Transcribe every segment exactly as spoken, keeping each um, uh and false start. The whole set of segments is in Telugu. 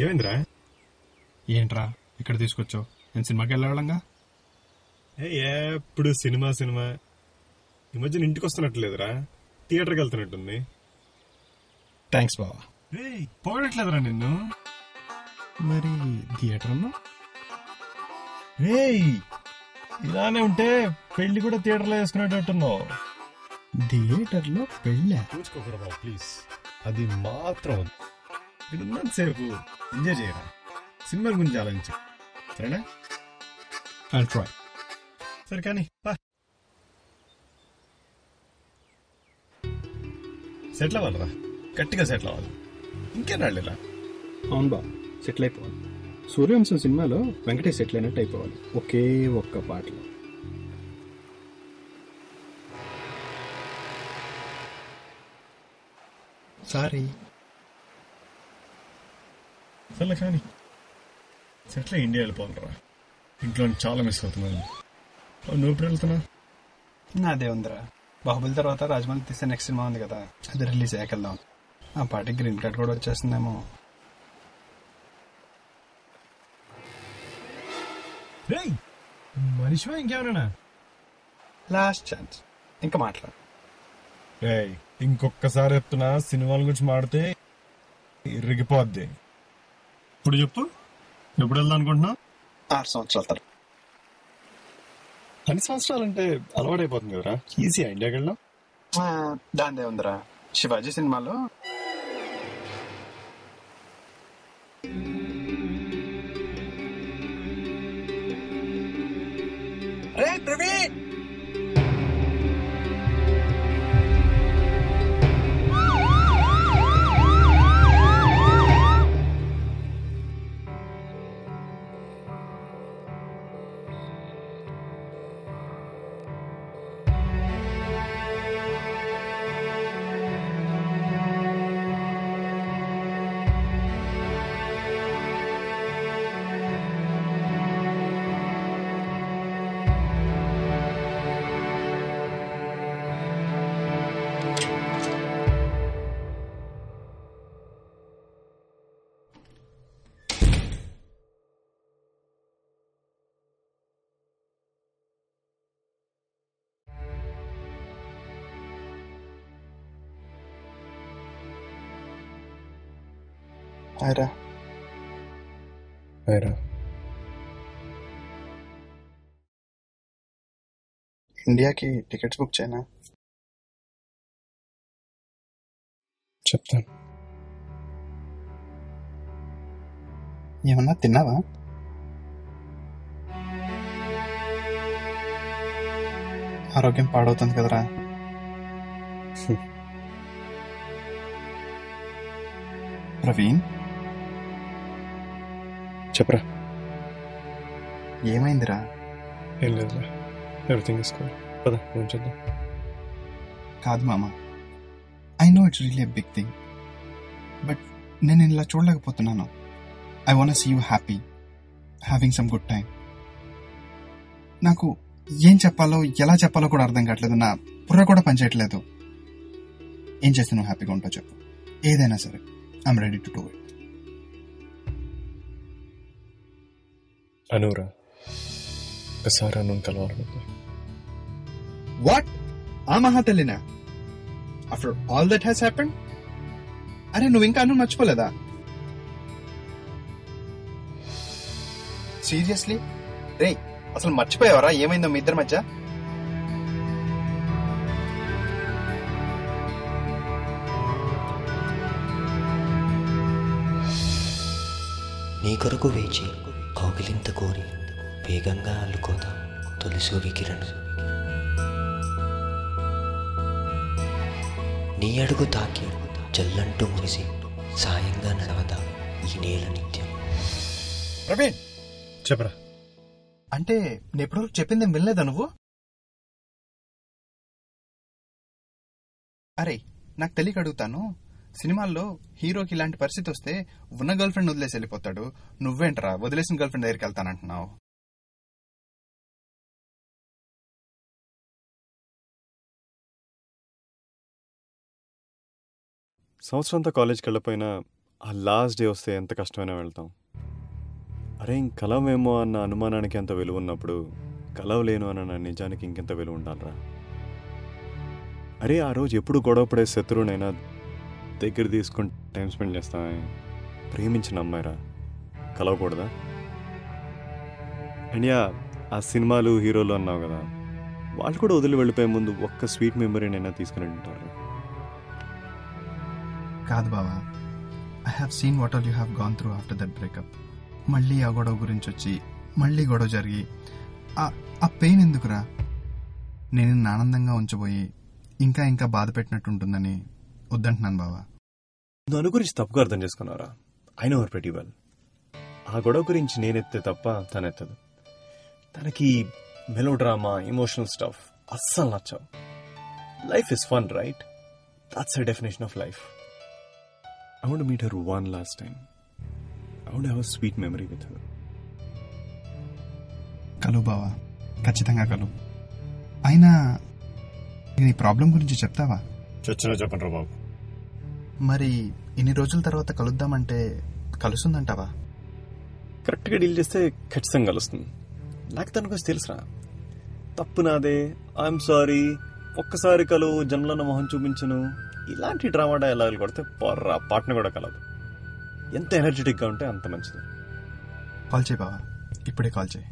ఏమైందిరా? ఏంట్రా ఇక్కడ తీసుకొచ్చావు? నేను సినిమాకి వెళ్ళవాళ్ళంగా. ఎప్పుడు సినిమా సినిమా, ఈ మధ్యన ఇంటికి వస్తున్నట్లేదురా, థియేటర్కి వెళ్తున్నట్టుంది. థ్యాంక్స్ బావా. పోగట్లేదురా నిన్ను. మరి థియేటర్ ఇలానే ఉంటే పెళ్లి కూడా థియేటర్లో వేసుకునేటట్టున్నావు. థియేటర్లో పెళ్ళా? చూసుకోకరా బావ ప్లీజ్, అది మాత్రం సేపు ఎంజాయ్ చేయరా, సినిమా గురించి ఆలోచించు సరేనా? సరే కానీ సెటిల్ అవ్వాలరా, గట్టిగా సెటిల్ అవ్వాలి, ఇంకేం రాలేలా. అవును బాబు, సెటిల్ అయిపోవాలి. సూర్యవంశం సినిమాలో వెంకటేష్ సెటిల్ అయినట్టు అయిపోవాలి ఒకే ఒక్క పాటలో. సారీ సర్లే కానీ సెటిల్ ఇండియా వెళ్ళిపోవాలరా, ఇంట్లో చాలా మిస్ అవుతున్నాను. నువ్వు ఎప్పుడు వెళ్తున్నా? నాదే ఉందిరా, బాహుబలి తర్వాత రాజమౌళి తీసే నెక్స్ట్ సినిమా ఉంది కదా, అది రిలీజ్ అయ్యాక వెళ్దాం. ఆ పార్టీకి గ్రీన్ కార్డ్ కూడా వచ్చేస్తుందేమో. మనిషి ఇంకేమన్నా? లాస్ట్ ఛాన్స్, ఇంకా మాట్లాడు. ఇంకొకసారి చెప్తున్నా, సినిమాల గురించి మాడితే ఇరిగిపోద్ది. ఇప్పుడు చెప్పు, ఎప్పుడు వెళ్దాం అనుకుంటున్నావు? ఆరు సంవత్సరాల తర్వాత. అన్ని సంవత్సరాలంటే అలవాటైపోతుంది కదరా, ఈజీయా ఇండియాకి వెళ్ళడం? దాందే ఉందిరా, శివాజీ సినిమాలో Aira. Aira. इंडिया की टिकट्स बुक चाहिए ना? చెప్తాను. ఏమన్నా తిన్నావా? ఆరోగ్యం పాడవుతుంది కదరా. ప్రవీణ్ చెప్పరా. ఏమైందిరా? ఏం లేదురా, ఎవ్రీథింగ్ ఇస్ కూల్. పదా ఏం చేద్దాం. కాదు మామ, I know it's really a big thing, but నేను ఇలా చూడలేకపోతున్నాను. I want see you happy, having some good time. నాకు ఏం చెప్పాలో ఎలా చెప్పాలో కూడా అర్థం కావట్లేదు, నా బుర్ర కూడా పనిచేయట్లేదు. ఏం చేస్తే నువ్వు హ్యాపీగా ఉంటావు చెప్పు, ఏదైనా సరే. I'm ready to do it. అనురా ఒకసారి అను కలవాలనుకుంది. వాట్, ఆ మహాతల్లినా? After all that has happened, అరే నువ్వు ఇంకా అను మర్చిపోలేదా? సీరియస్లీ రే, అసలు మర్చిపోయావరా ఏమైందో మీ ఇద్దరి మధ్య? నీ కొరకు వేచి కౌగిలింత కోరి వేగంగా అల్లుకోదా తొలి సూర్యకిరణం. నీ అడుగు తాకి జల్లంటూ మునిసి సాయంగా నడవదా ఈ నేల నిత్యం. ప్రవీణ్ చెప్పరా. అంటే నేనెప్పుడు చెప్పిందేం వినలేదా నువ్వు? అరే నాకు తెలియక అడుగుతాను, సినిమాల్లో హీరోకి ఇలాంటి పరిస్థితి వస్తే ఉన్న గర్ల్ ఫ్రెండ్ వదిలేసి వెళ్ళిపోతాడు, నువ్వేంటరా వదిలేసిన గర్ల్ ఫ్రెండ్ దగ్గరికి వెళ్తానంటున్నావు? సంవత్సరంతో కాలేజ్కి వెళ్ళిపోయినా ఆ లాస్ట్ డే వస్తే ఎంత కష్టమైనా వెళ్తాం. అరే ఇంకలవేమో అన్న అనుమానానికి ఎంత విలువ ఉన్నప్పుడు కలవలేను అన్న నా నిజానికి ఇంకెంత విలువ ఉండాలరా. అరే ఆ రోజు ఎప్పుడు గొడవపడే శత్రువునైనా దగ్గర తీసుకుని టైం స్పెండ్ చేస్తామే. ప్రేమించిన అమ్మాయిరా కలవకూడదా? అండ్ యా ఆ సినిమాలు హీరోలు అన్నావు కదా, వాళ్ళు కూడా వదిలి వెళ్ళిపోయే ముందు ఒక్క స్వీట్ మెమరీనైనా తీసుకుని ఉంటారు కాదు బావా. I have seen what all you have gone through after that breakup. మళ్ళీ ఆ గొడవ గురించి వచ్చి మళ్ళీ గొడవ జరిగి ఆ పెయిన్ ఎందుకురా? నేను నిన్ను ఆనందంగా ఉంచబోయి ఇంకా ఇంకా బాధ పెట్టినట్టు ఉంటుందని వద్దంటున్నాను బావా. దాని గురించి తప్పుగా అర్థం చేసుకున్నారా? I know her pretty well. ఆ గొడవ గురించి నేనెత్తే తప్ప తనెత్తదు. తనకి మెలో డ్రామా, ఎమోషనల్ స్టఫ్ అస్సలు నచ్చవు. Life is fun right? That's a definition of life. I want to meet her one last time. I want to have a sweet memory with her. Kalu baba, kachithanga kalu. Aina ee problem gurinchi cheptava? Chachana cheppanu babu. Mari inni rojulu tarvata kaluddam ante kalusundantava? Correct ga deal chesthe kachithanga kalustundi. Naaku tanakochi telusu ra. Tappu nade, I am sorry, okkasari kalu janmalana moham chupinchanu. ఇలాంటి డ్రామా డైలాగులు కొడితే పర్రా పాటను కూడా కలదు. ఎంత ఎనర్జెటిక్గా ఉంటే అంత మంచిది. కాల్ చేయి బావా, ఇప్పుడే కాల్ చేయి.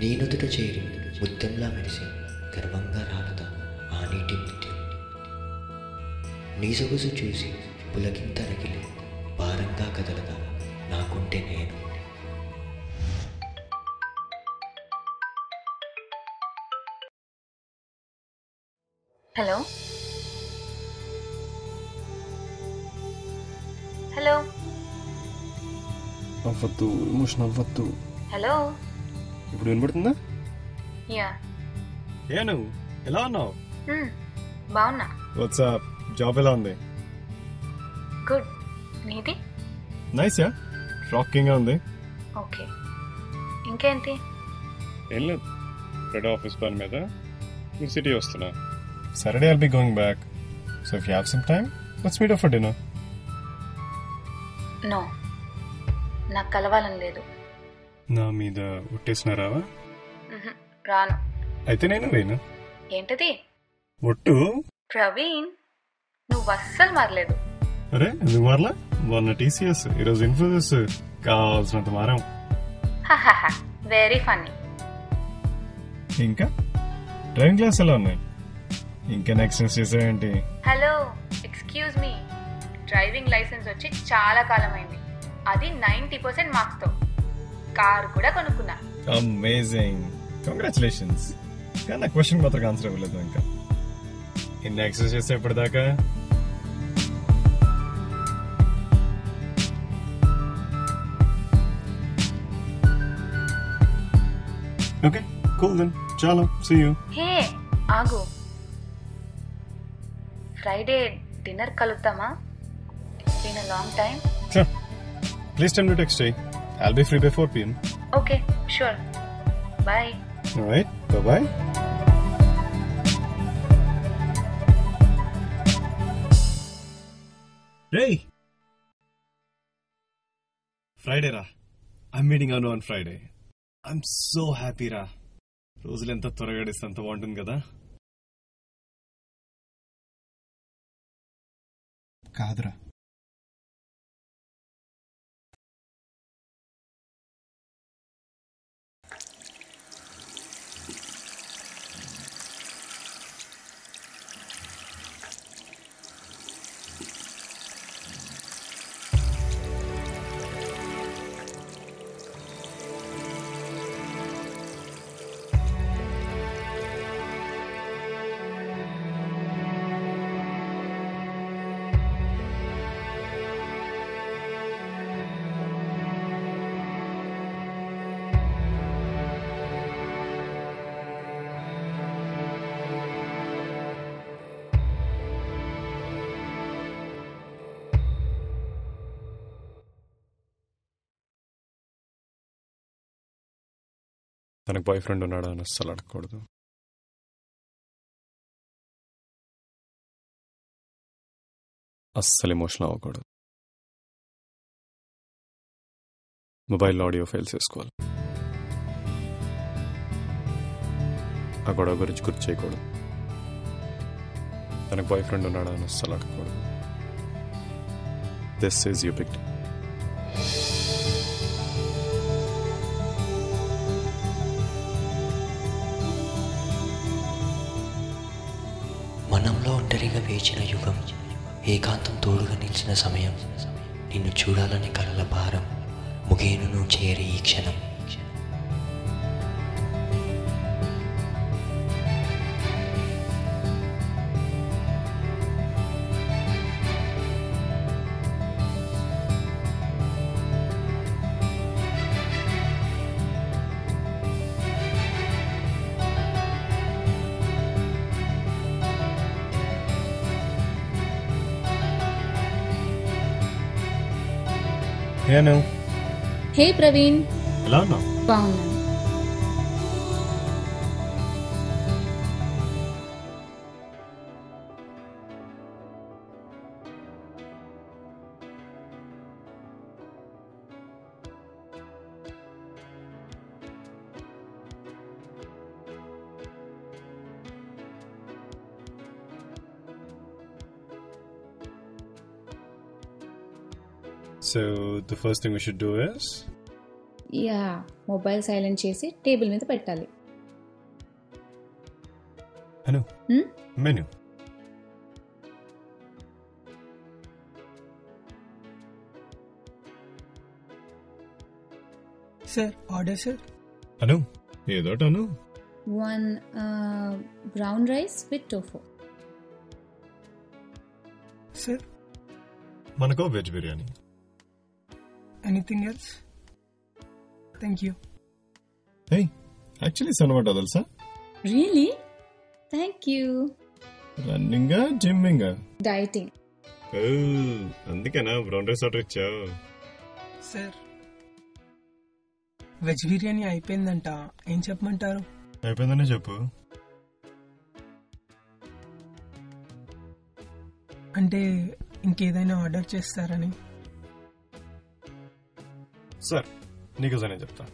నీ నుదుట చేరి ముత్యంలా మెరిసి గర్వంగా రాలదా ఆ నీటి ముత్యం? నీ సొగసు చూసి పులకింత రగిలి భారంగా కదలదా నాకుంటే నేను? హలో హలో అవ్వద్దు, ఎమోషన్ అవ్వద్దు. హలో ఇప్పుడు వినబడుతుందా? యా. ఏ నువ్వు ఎలా ఉన్నావు? బాగున్నా. What's up? జాబ్ ఎలా ఉంది? గుడ్. నీది? నైస్. యా షాకింగ్గా ఉంది. ఓకే ఇంకేంటి? ఏం లేదు, రెడ్ ఆఫీస్ పని మీద మీ సిటీ వస్తున్నా. Saturday I'll be going back, so if you have some time let's meet up for dinner. No, నాకు కలవాలని లేదు. నా మీద ఒట్టేసిన రావా? రాను. అయితే నేను వేనా? ఏంటది ఒట్టు? ప్రవీణ్ నువ్వు అస్సలు మారలేదు. అరే నువ్వు మారలా? మొన్న టీసీఎస్, ఈరోజు ఇన్ఫోసిస్. కావాల్సినంత మారాం. Very funny. ఇంకా డ్రైవింగ్ క్లాస్ ఎలా ఉన్నాయి? ఇంకా నెక్స్ట్ చేసావేంటి? Hello excuse me, driving licence వచ్చి చాలా కాలం అయింది. అది నైన్టీ పర్సెంట్ మార్క్స్ తో కార్ కూడా కొనుక్కున్నా. Amazing, congratulations. కానీ నా క్వశ్చన్ మాత్రం ఆన్సర్ అవ్వలేదు. ఇంకా ఎన్ని ఎక్సర్సైజ్ చేసావు ఇప్పటిదాకా? ఓకే కూల్ దెన్, చాలా సీ యు. హే ఆగు, ఫ్రైడే డిన్నర్ కలుద్దామా? It's been a long time. Please tell me to text. I'll be free by four p.m. Okay, sure. Bye. All right. Bye-bye. Hey. Friday ra. I'm meeting Anu on Friday. I'm so happy ra. Rojulu enta toraga distanta vaantundi kada. Kadra. తనకు బాయ్ ఫ్రెండ్ ఉన్నాడా అని అస్సలు అడగకూడదు. అస్సలు ఎమోషనల్ అవ్వకూడదు. మొబైల్లో ఆడియో ఫైల్స్ వేసుకోవాలి. ఆ గొడవ గురించి గుర్తు చేయకూడదు. తనకు బాయ్ ఫ్రెండ్ ఉన్నాడా అని అస్సలు అడగకూడదు. This is your picture. మనంలో ఒంటరిగా వేచిన యుగం, ఏకాంతం తోడుగా నిలిచిన సమయం, నిన్ను చూడాలని కలల భారం ముగేనును చేరి ఈ క్షణం. Hey Anu. Hey Praveen. Hello Anu. Bauna. So the first thing we should do is yeah, mobile silent chesi table meeda pettali. Hello. Hmm? Menu. Sir, order sir. Hello. Edo tanu. One uh, brown rice with tofu. Sir, manako veg biryani. Anything else? Thank you. Hey, actually Sanavada Dalsa. Really? Thank you. Runninga, gymminga? Dieting. Oh, andikena brown rice order ichchavu. Sir, veg biryani ayipindanta. Em cheppamantaru? Ayipindane cheppu. Ante inkedaina order chestarani. Sir నీకోసం నేను చెప్తాను.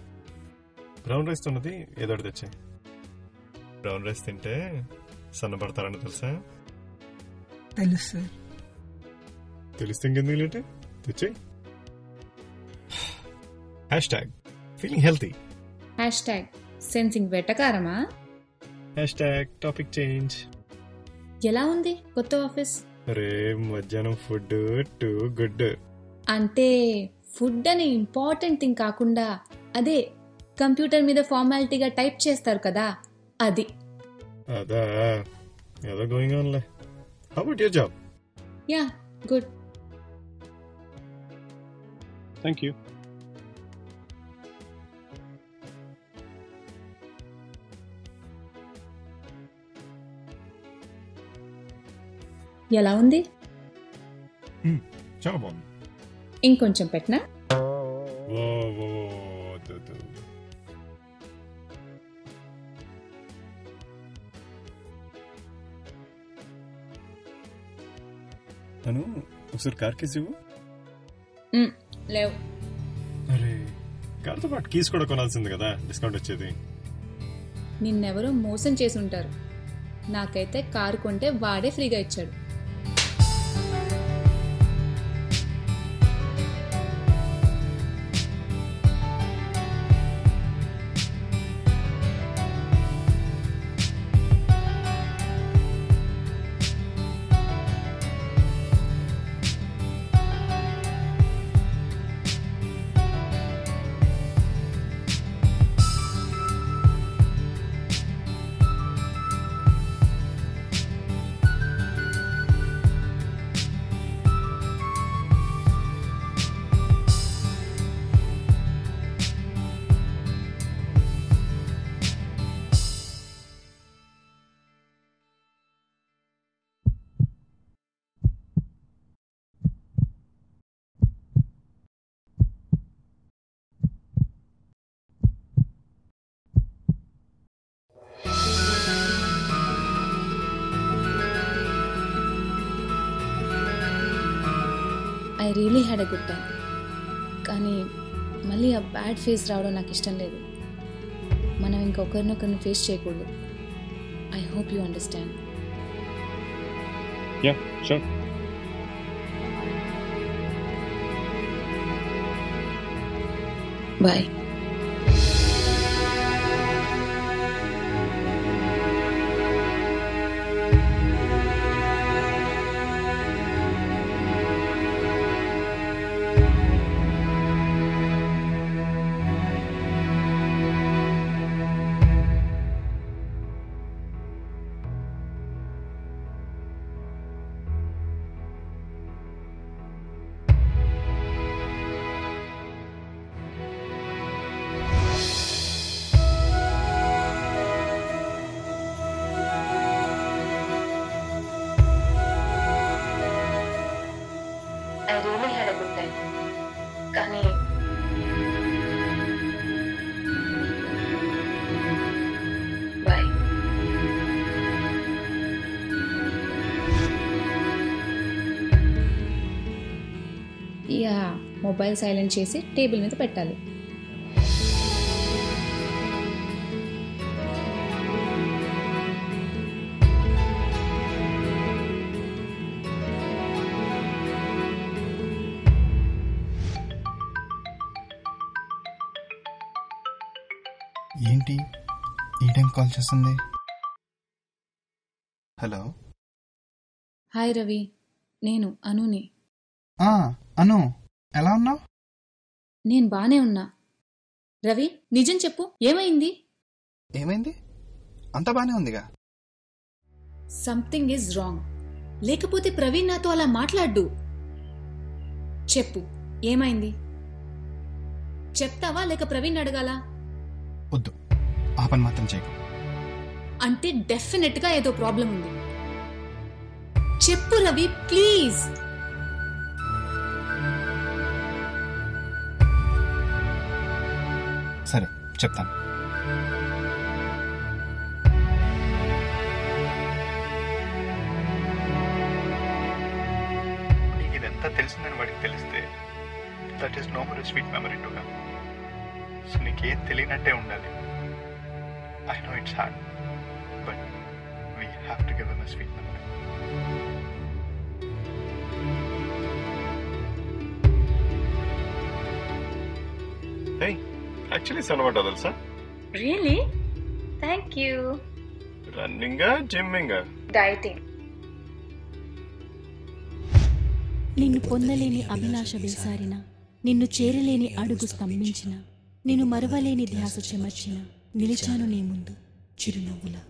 బ్రౌన్ రైస్ ఉన్నది ఏదో తెచ్చే. బ్రౌన్ రైస్ తింటే సన్నబడతారని తెలుసా? తెలుసు సార్. తెలిస్తే ఇంకెందుకు లేట్, తెచ్చే. Hashtag feeling healthy, hashtag sensing వెటకారమా, హ్యాష్ ట్యాగ్ టాపిక్ చేంజ్. ఎలా ఉంది కొత్త ఆఫీస్? అరే మధ్యాహ్నం ఫుడ్ టూ గుడ్. అంటే ఫుడ్ అనే ఇంపార్టెంట్ థింగ్ కాకుండా అదే కంప్యూటర్ మీద ఫార్మాలిటీగా టైప్ చేస్తారు కదా, అది. అదా ఏదో గోయింగ్ ఆన్ లే. How about your job? Yeah good thank you. ఎలా ఉంది? చాలా బాగుంది. ఇంకొంచెం పెట్టనా? అను ఒకసారి కార్ కీస్ ఇవ్వు. లేవు. అరే కార్తో పాటు కీస్ కూడా కొనాల్సింది కదా, డిస్కౌంట్ వచ్చేది. నిన్నెవరో మోసం చేసి ఉంటారు. నాకైతే కారు కొంటే వాడే ఫ్రీగా ఇచ్చాడు. I really had a good time. కానీ మళ్ళీ ఆ బ్యాడ్ ఫేజ్ రావడం నాకు ఇష్టం లేదు. మనం ఇంకొకరినొకరిని ఫేస్ చేయకూడదు. I hope you understand. Yeah sure. Bye. Yeah mobile silent చేసి టేబుల్ మీద పెట్టాలి. ఏంటి ఈ టైం కాల్ చేస్తుంది? హలో. హాయ్ రవి, నేను అనుని. ఆ అను, ఎలా ఉన్నావు? నేను బానే ఉన్నా. రవి నిజం చెప్పు, ఏమైంది? ఏమైంది? అంతా బానే ఉందిగా. Something is wrong. లేకపోతే ప్రవీణ్ నాతో అలా మాట్లాడు. చెప్పు ఏమైంది, చెప్తావా లేక ప్రవీణ్ అడగాల? వద్దు, ఆ పని మాత్రం చేయకు. అంటే డెఫినెట్ గా ఏదో ప్రాబ్లం ఉంది. చెప్పు రవి ప్లీజ్. సరే చెప్తాను. నీకు ఇదంతా తెలిసిందని వాడికి తెలిస్తే that is no more a sweet memory to him. So నీకేం తెలియనట్టే ఉండాలి. I know it's hard but we have to give him a sweet memory. Hey actually salvado dalsa really thank you running ga gymming ga dieting ninnu ponnaleni abhinasha besarina ninnu chereleni adugu stamminchina ninnu maravaleni dhyasa chemarchina nilichanu nee mundu chirunavula.